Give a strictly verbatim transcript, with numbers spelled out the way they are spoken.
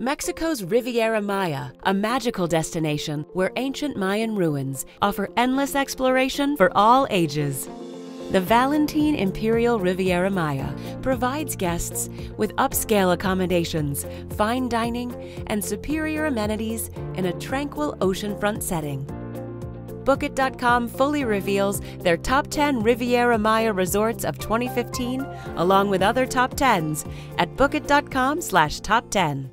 Mexico's Riviera Maya, a magical destination where ancient Mayan ruins offer endless exploration for all ages. The Valentin Imperial Riviera Maya provides guests with upscale accommodations, fine dining, and superior amenities in a tranquil oceanfront setting. Bookit dot com fully reveals their top ten Riviera Maya resorts of twenty fifteen, along with other top tens, at Bookit dot com slash top ten.